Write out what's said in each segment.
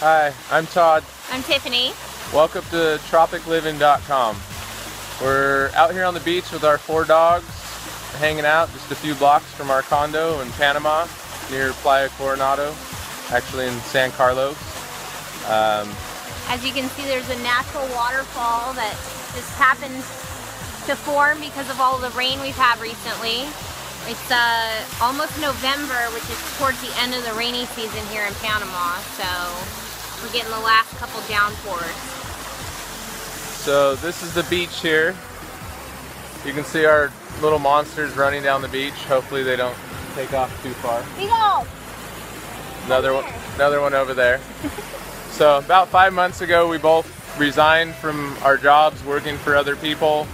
Hi, I'm Todd. I'm Tiffany. Welcome to TropicLivin.com. We're out here on the beach with our four dogs, hanging out just a few blocks from our condo in Panama, near Playa Coronado, actually in San Carlos. As you can see, there's a natural waterfall that just happens to form because of all the rain we've had recently. It's almost November, which is towards the end of the rainy season here in Panama, so we're getting the last couple downpours. So this is the beach here. You can see our little monsters running down the beach. Hopefully they don't take off too far. Beagle! Another one over there. So about 5 months ago, we both resigned from our jobs working for other people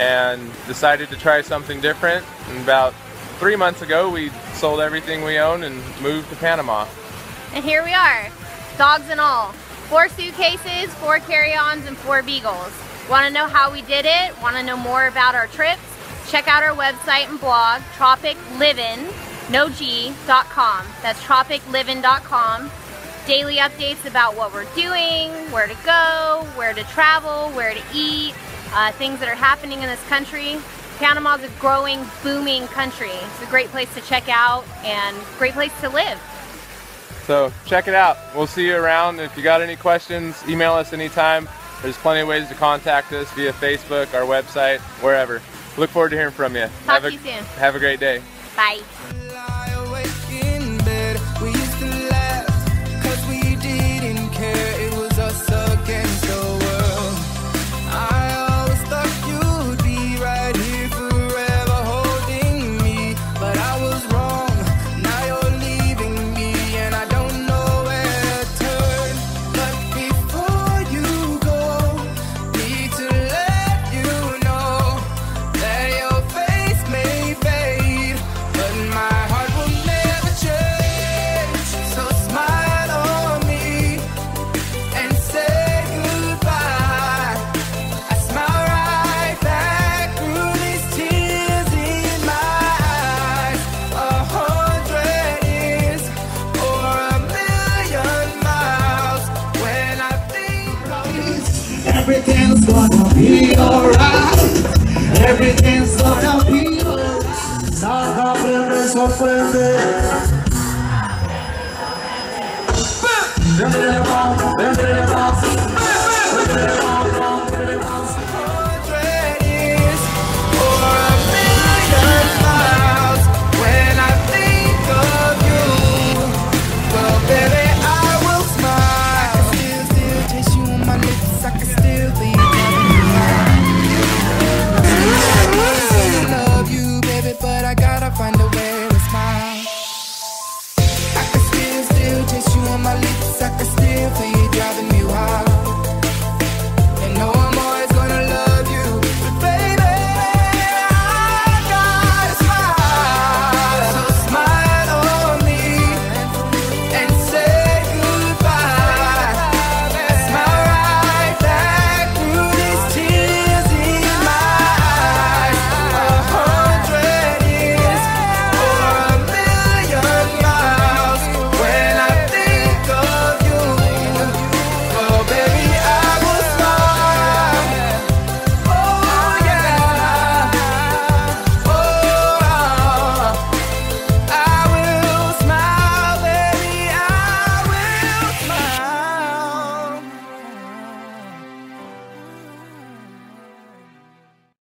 and decided to try something different. And about 3 months ago, we sold everything we own and moved to Panama. And here we are, dogs and all. 4 suitcases, 4 carry-ons, and 4 beagles. Want to know how we did it? Want to know more about our trips? Check out our website and blog, tropiclivin.com. That's tropiclivin.com. Daily updates about what we're doing, where to go, where to travel, where to eat, things that are happening in this country. Panama's a growing, booming country. It's a great place to check out and great place to live. So check it out. We'll see you around. If you got any questions, email us anytime. There's plenty of ways to contact us via Facebook, our website, wherever. Look forward to hearing from you. Talk to you soon. Have a great day. Bye. Everything's gonna be alright. Everything's gonna be alright. San Carlos offended.